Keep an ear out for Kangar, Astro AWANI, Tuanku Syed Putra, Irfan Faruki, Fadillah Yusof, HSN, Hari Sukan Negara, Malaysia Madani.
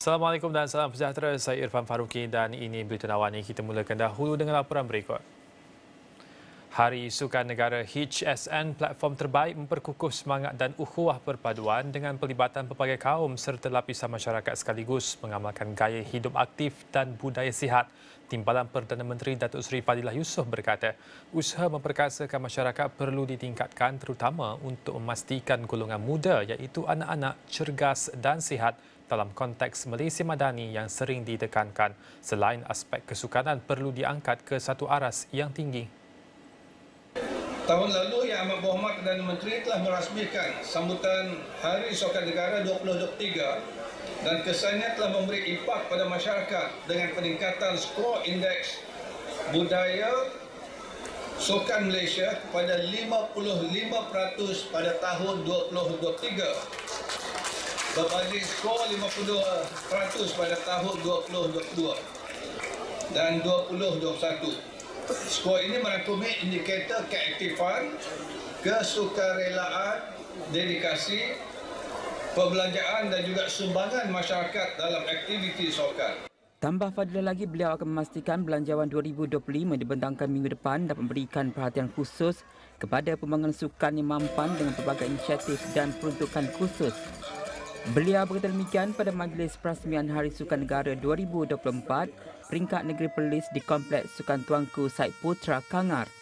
Assalamualaikum dan salam sejahtera. Saya Irfan Faruki dan ini berita awani. Kita mulakan dahulu dengan laporan berikut. Hari Sukan Negara HSN, platform terbaik memperkukuh semangat dan ukhuwah perpaduan dengan pelibatan pelbagai kaum serta lapisan masyarakat sekaligus mengamalkan gaya hidup aktif dan budaya sihat. Timbalan Perdana Menteri Datuk Seri Fadillah Yusof berkata, usaha memperkasakan masyarakat perlu ditingkatkan terutama untuk memastikan golongan muda iaitu anak-anak cergas dan sihat dalam konteks Malaysia Madani yang sering ditekankan. Selain aspek kesukanan perlu diangkat ke satu aras yang tinggi. Tahun lalu Yang Amat Berhormat Perdana Menteri telah merasmikan sambutan Hari Sukan Negara 2023 dan kesannya telah memberi impak pada masyarakat dengan peningkatan skor indeks budaya sukan Malaysia kepada 55% pada tahun 2023. Berbanding skor 52% pada tahun 2022 dan 2021. Skor ini merangkumi indikator keaktifan, kesukarelaan, dedikasi, perbelanjaan dan juga sumbangan masyarakat dalam aktiviti sukan. Tambah Fadillah lagi, beliau akan memastikan belanjawan 2025 dibentangkan minggu depan dapat memberikan perhatian khusus kepada pembangunan sukan yang mampan dengan pelbagai inisiatif dan peruntukan khusus. Beliau berkata demikian pada majlis perasmian Hari Sukan Negara 2024 peringkat negeri Perlis di Kompleks Sukan Tuanku Syed Putra, Kangar.